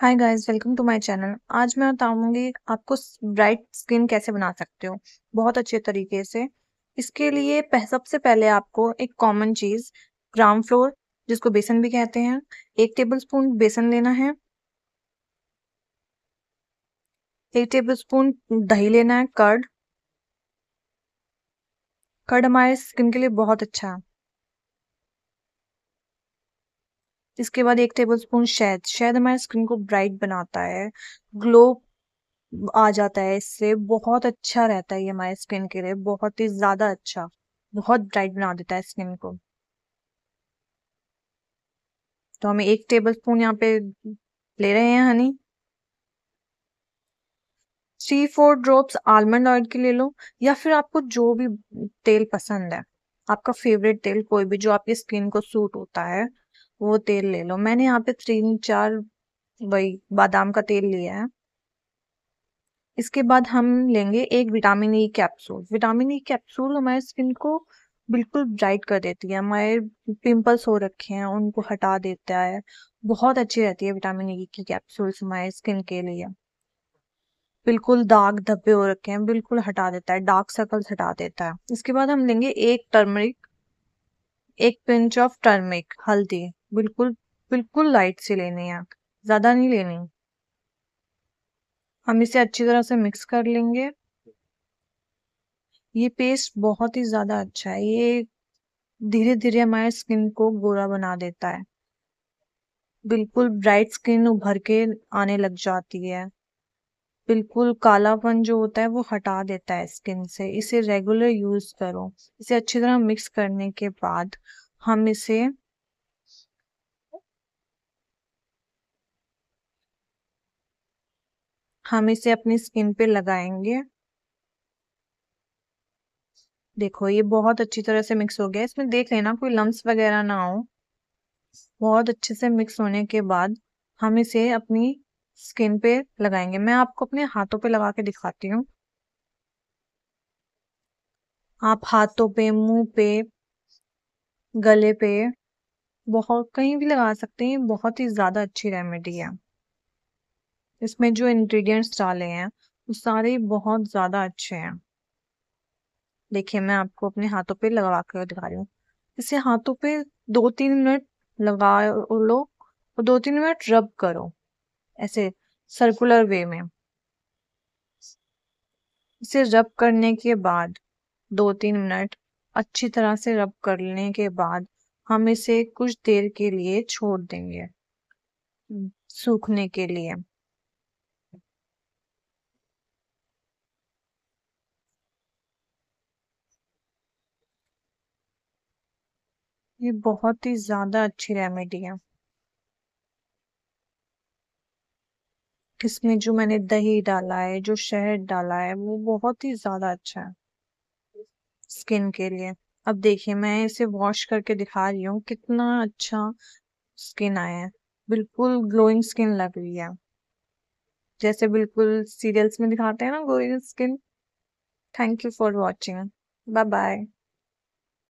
Hi guys, welcome to my channel. आज मैं बताऊंगी आपको ब्राइट स्किन कैसे बना सकते हो बहुत अच्छे तरीके से। इसके लिए सबसे पहले आपको एक कॉमन चीज ग्राम फ्लोर, जिसको बेसन भी कहते हैं, 1 टेबलस्पून बेसन लेना है, 1 टेबलस्पून दही लेना है। कर्ड हमारे स्किन के लिए बहुत अच्छा है। इसके बाद 1 टेबलस्पून शहद हमारे स्किन को ब्राइट बनाता है, ग्लो आ जाता है, इससे बहुत अच्छा रहता है। ये हमारे स्किन के लिए बहुत ही ज्यादा अच्छा, बहुत ब्राइट बना देता है स्किन को। तो हमें 1 टेबलस्पून यहाँ पे ले रहे हैं हनी। 3-4 ड्रॉप्स आलमंड ऑयल के ले लो, या फिर आपको जो भी तेल पसंद है, आपका फेवरेट तेल कोई भी जो आपकी स्किन को सूट होता है वो तेल ले लो। मैंने यहाँ पे 3-4 वही बादाम का तेल लिया है। इसके बाद हम लेंगे एक vitamin E capsule. Vitamin E capsule हमारे स्किन को बिल्कुल ब्राइट कर देती है। हमारे पिंपल्स हो रखे हैं उनको हटा देता है, बहुत अच्छी रहती है विटामिन ई की कैप्सूल्स हमारे स्किन के लिए। बिल्कुल दाग धब्बे हो रखे हैं बिल्कुल हटा देता है, डार्क सर्कल्स हटा देता है। इसके बाद हम लेंगे 1 पिंच ऑफ टर्मरिक, हल्दी, बिल्कुल लाइट से लेनी है, ज्यादा नहीं लेनी। हम इसे अच्छी तरह से मिक्स कर लेंगे। ये पेस्ट बहुत ही ज्यादा अच्छा है, ये धीरे धीरे हमारे स्किन को गोरा बना देता है, बिल्कुल ब्राइट स्किन उभर के आने लग जाती है, बिल्कुल कालापन जो होता है वो हटा देता है स्किन से। इसे रेगुलर यूज करो। इसे अच्छी तरह मिक्स करने के बाद हम इसे अपनी स्किन पे लगाएंगे। देखो ये बहुत अच्छी तरह से मिक्स हो गया। इसमें देख लेना कोई लम्स वगैरह ना हो। बहुत अच्छे से मिक्स होने के बाद हम इसे अपनी स्किन पे लगाएंगे। मैं आपको अपने हाथों पे लगा के दिखाती हूँ। आप हाथों पे, मुंह पे, गले पे, बहुत कहीं भी लगा सकते हैं। बहुत ही ज्यादा अच्छी रेमेडी है। इसमें जो इंग्रेडिएंट्स डाले हैं वो सारे बहुत ज्यादा अच्छे हैं। देखिए मैं आपको अपने हाथों पे लगा के दिखा रही हूँ। इसे हाथों पे 2-3 मिनट लगा लो और 2-3 मिनट रब करो ऐसे सर्कुलर वे में। इसे रब करने के बाद 2-3 मिनट अच्छी तरह से रब करने के बाद हम इसे कुछ देर के लिए छोड़ देंगे सूखने के लिए। ये बहुत ही ज्यादा अच्छी रेमेडी है। इसमें जो मैंने दही डाला है, जो शहद डाला है, वो बहुत ही ज्यादा अच्छा है स्किन के लिए। अब देखिए मैं इसे वॉश करके दिखा रही हूँ, कितना अच्छा स्किन आया है, बिल्कुल ग्लोइंग स्किन लग रही है, जैसे बिल्कुल सीरियल्स में दिखाते हैं ना glowing skin. Thank you for watching, bye bye.